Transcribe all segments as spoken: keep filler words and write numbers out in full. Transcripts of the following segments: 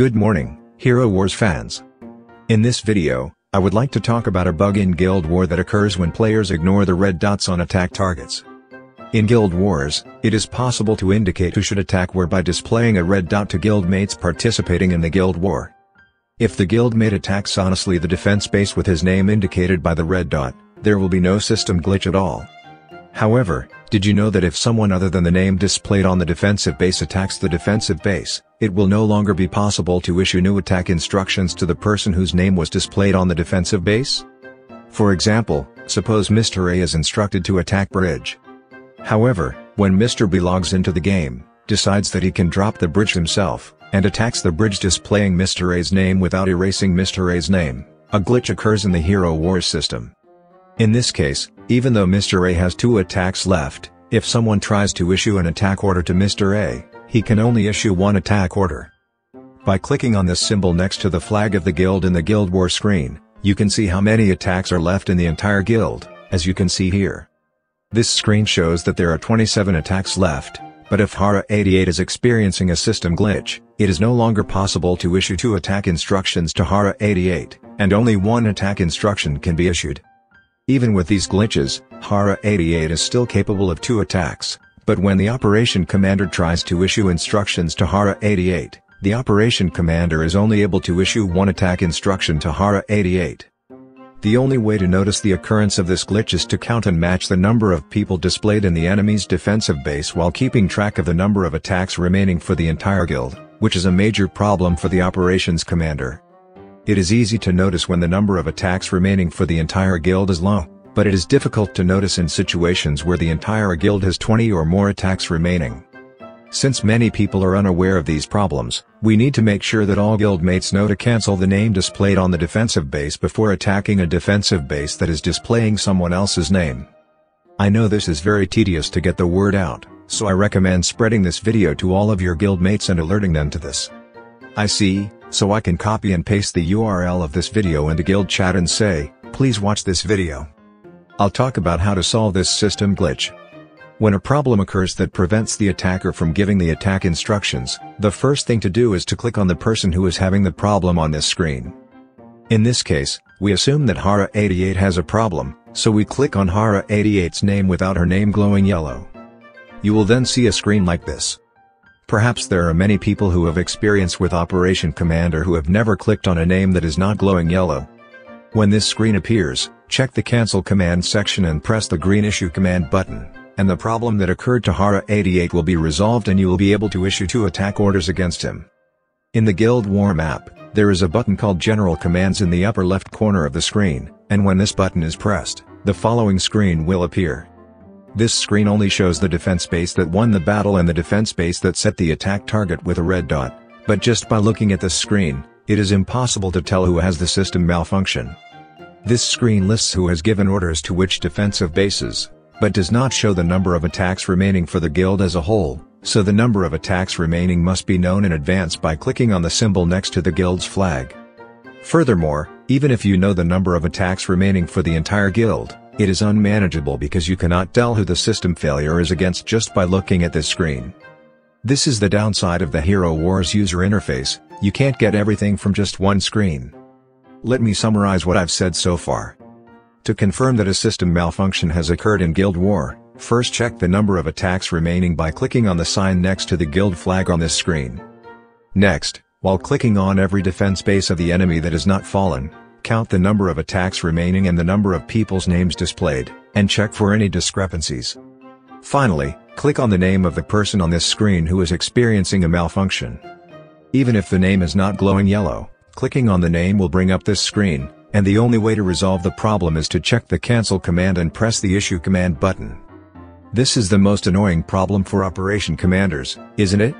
Good morning, Hero Wars fans. In this video, I would like to talk about a bug in Guild Wars that occurs when players ignore the red dots on attack targets. In Guild Wars, it is possible to indicate who should attack where by displaying a red dot to guildmates participating in the Guild War. If the guildmate attacks honestly the defense base with his name indicated by the red dot, there will be no system glitch at all. However, did you know that if someone other than the name displayed on the defensive base attacks the defensive base, it will no longer be possible to issue new attack instructions to the person whose name was displayed on the defensive base? For example, suppose Mister A is instructed to attack Bridge. However, when Mister B logs into the game, decides that he can drop the bridge himself, and attacks the bridge displaying Mister A's name without erasing Mister A's name, a glitch occurs in the Hero Wars system. In this case, even though Mister A has two attacks left, if someone tries to issue an attack order to Mister A, he can only issue one attack order. By clicking on this symbol next to the flag of the guild in the Guild War screen, you can see how many attacks are left in the entire guild, as you can see here. This screen shows that there are twenty-seven attacks left, but if Hara eighty-eight is experiencing a system glitch, it is no longer possible to issue two attack instructions to Hara eighty-eight, and only one attack instruction can be issued. Even with these glitches, Hara eighty-eight is still capable of two attacks, but when the Operation Commander tries to issue instructions to Hara eighty-eight, the Operation Commander is only able to issue one attack instruction to Hara eighty-eight. The only way to notice the occurrence of this glitch is to count and match the number of people displayed in the enemy's defensive base while keeping track of the number of attacks remaining for the entire guild, which is a major problem for the Operations Commander. It is easy to notice when the number of attacks remaining for the entire guild is low, but it is difficult to notice in situations where the entire guild has twenty or more attacks remaining. Since many people are unaware of these problems, we need to make sure that all guildmates know to cancel the name displayed on the defensive base before attacking a defensive base that is displaying someone else's name. I know this is very tedious to get the word out, so I recommend spreading this video to all of your guildmates and alerting them to this. I see. So I can copy and paste the U R L of this video into guild chat and say, please watch this video. I'll talk about how to solve this system glitch. When a problem occurs that prevents the attacker from giving the attack instructions, the first thing to do is to click on the person who is having the problem on this screen. In this case, we assume that Hara eighty-eight has a problem, so we click on Hara eighty-eight's name without her name glowing yellow. You will then see a screen like this. Perhaps there are many people who have experience with Operation Commander who have never clicked on a name that is not glowing yellow. When this screen appears, check the Cancel Command section and press the green Issue Command button, and the problem that occurred to Hara eighty-eight will be resolved and you will be able to issue two attack orders against him. In the Guild War map, there is a button called General Commands in the upper left corner of the screen, and when this button is pressed, the following screen will appear. This screen only shows the defense base that won the battle and the defense base that set the attack target with a red dot, but just by looking at this screen, it is impossible to tell who has the system malfunction. This screen lists who has given orders to which defensive bases, but does not show the number of attacks remaining for the guild as a whole, so the number of attacks remaining must be known in advance by clicking on the symbol next to the guild's flag. Furthermore, even if you know the number of attacks remaining for the entire guild, it is unmanageable because you cannot tell who the system failure is against just by looking at this screen. This is the downside of the Hero Wars user interface. You can't get everything from just one screen. Let me summarize what I've said so far. To confirm that a system malfunction has occurred in Guild War, first check the number of attacks remaining by clicking on the sign next to the guild flag on this screen. Next, while clicking on every defense base of the enemy that is not fallen, count the number of attacks remaining and the number of people's names displayed, and check for any discrepancies. Finally, click on the name of the person on this screen who is experiencing a malfunction. Even if the name is not glowing yellow, clicking on the name will bring up this screen, and the only way to resolve the problem is to check the Cancel Command and press the Issue Command button. This is the most annoying problem for Operation Commanders, isn't it?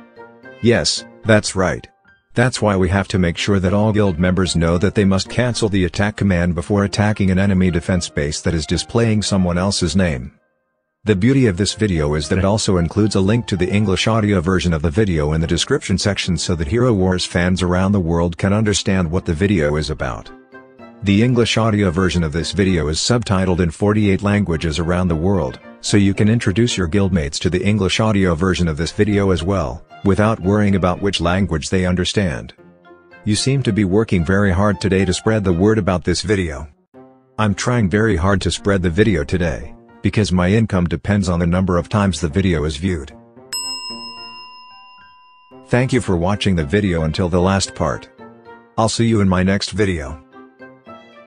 Yes, that's right. That's why we have to make sure that all guild members know that they must cancel the attack command before attacking an enemy defense base that is displaying someone else's name. The beauty of this video is that it also includes a link to the English audio version of the video in the description section so that Hero Wars fans around the world can understand what the video is about. The English audio version of this video is subtitled in forty-eight languages around the world, so you can introduce your guildmates to the English audio version of this video as well, without worrying about which language they understand. You seem to be working very hard today to spread the word about this video. I'm trying very hard to spread the video today, because my income depends on the number of times the video is viewed. Thank you for watching the video until the last part. I'll see you in my next video.